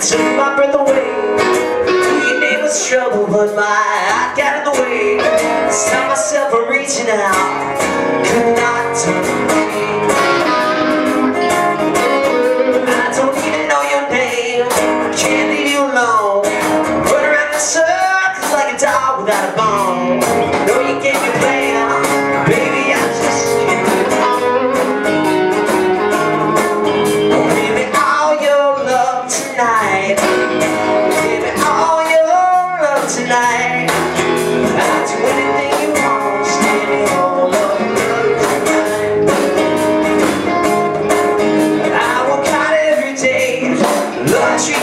I took my breath away. We made us trouble, but my heart got in the way. I saw myself reaching out, could not turn away. I don't even know your name, I can't leave you alone. Run around in circles like a dog without a bone. Know you gave me pain. Tonight, I'll do anything you want. Stay me all over. I work hard every day. Love you.